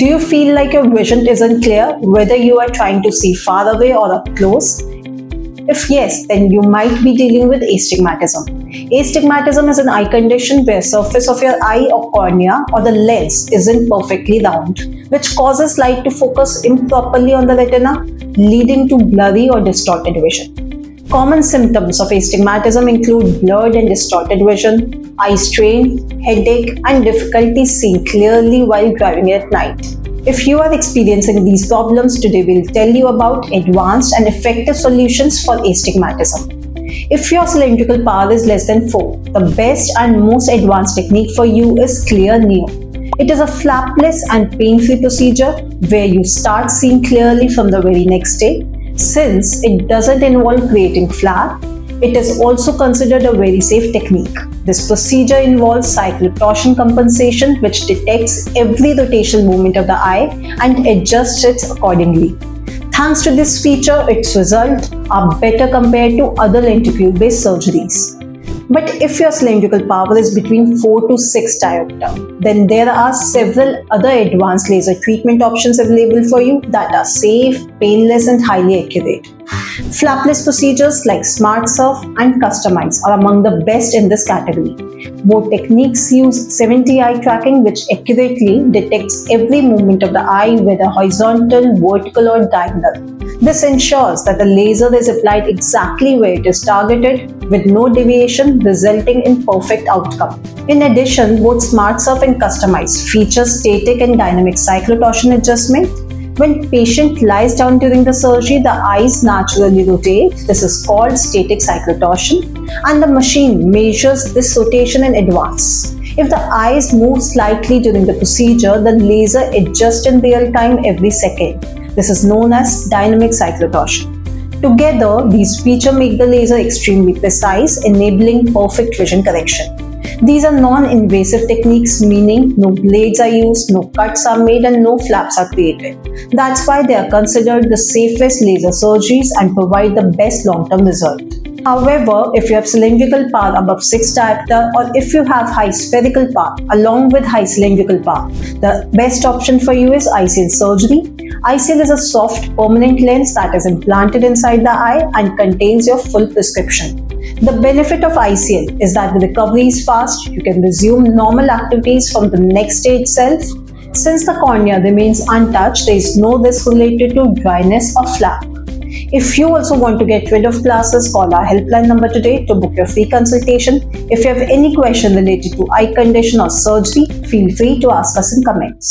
Do you feel like your vision isn't clear, whether you are trying to see far away or up close? If yes, then you might be dealing with astigmatism. Astigmatism is an eye condition where surface of your eye or cornea or the lens isn't perfectly round, which causes light to focus improperly on the retina, leading to blurry or distorted vision. Common symptoms of astigmatism include blurred and distorted vision, eye strain, headache, and difficulty seeing clearly while driving at night. If you are experiencing these problems, today we'll tell you about advanced and effective solutions for astigmatism. If your cylindrical power is less than 4, the best and most advanced technique for you is Clear Neo. It is a flapless and pain-free procedure where you start seeing clearly from the very next day. Since it doesn't involve creating flare, it is also considered a very safe technique. This procedure involves cyclotorsion compensation, which detects every rotational movement of the eye and adjusts it accordingly. Thanks to this feature, its results are better compared to other lenticule-based surgeries. But if your cylindrical power is between 4 to 6 diopter, then there are several other advanced laser treatment options available for you that are safe, painless, and highly accurate. Flapless procedures like SmartSurf and Customize are among the best in this category. Both techniques use 7D eye tracking, which accurately detects every movement of the eye, whether horizontal, vertical, or diagonal. This ensures that the laser is applied exactly where it is targeted with no deviation, resulting in perfect outcome. In addition, both SmartSurf and Customize feature static and dynamic cyclotorsion adjustment. When patient lies down during the surgery, the eyes naturally rotate. This is called static cyclotorsion, and the machine measures this rotation in advance. If the eyes move slightly during the procedure, the laser adjusts in real time every second. This is known as dynamic cyclotorsion. Together, these features make the laser extremely precise, enabling perfect vision correction. These are non-invasive techniques, meaning no blades are used, no cuts are made, and no flaps are created. That's why they are considered the safest laser surgeries and provide the best long-term result. However, if you have cylindrical power above 6 diopter, or if you have high spherical power along with high cylindrical power, the best option for you is ICL surgery. ICL is a soft permanent lens that is implanted inside the eye and contains your full prescription. The benefit of ICL is that the recovery is fast. You can resume normal activities from the next day itself. Since the cornea remains untouched, there is no risk related to dryness or flap. If you also want to get rid of glasses, call our helpline number today to book your free consultation. If you have any question related to eye condition or surgery, feel free to ask us in comments.